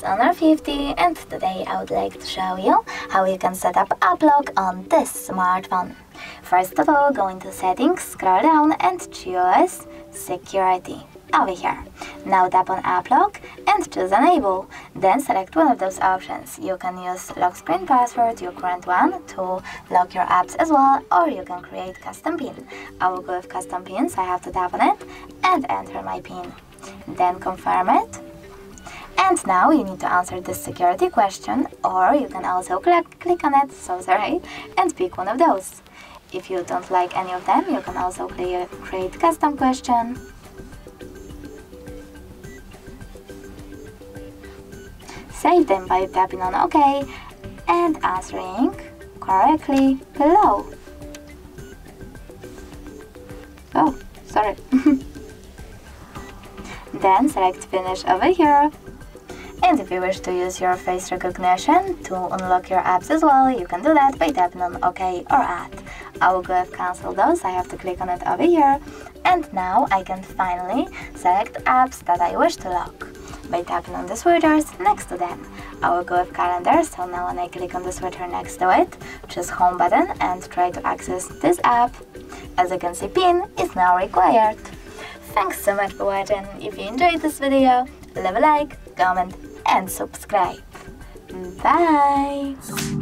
is Honor 50 and today I would like to show you how you can set up app lock on this smartphone. First of all, go into settings, scroll down and choose security over here. Now tap on app lock and choose enable, then select one of those options. You can use lock screen password, your current one, to lock your apps as well, or you can create custom pin. I will go with custom pin, so I have to tap on it and enter my pin, then confirm it. And now you need to answer this security question, or you can also click on it, so sorry, and pick one of those. If you don't like any of them, you can also create custom question. Save them by tapping on OK and answering correctly below. Oh, sorry. Then select finish over here. And if you wish to use your face recognition to unlock your apps as well, you can do that by tapping on OK or add. I will go with cancel those, I have to click on it over here. And now I can finally select apps that I wish to lock by tapping on the switchers next to them. I will go with calendar, so now when I click on the switcher next to it, choose home button and try to access this app. As you can see, PIN is now required. Thanks so much for watching. If you enjoyed this video, leave a like, comment and subscribe. Bye!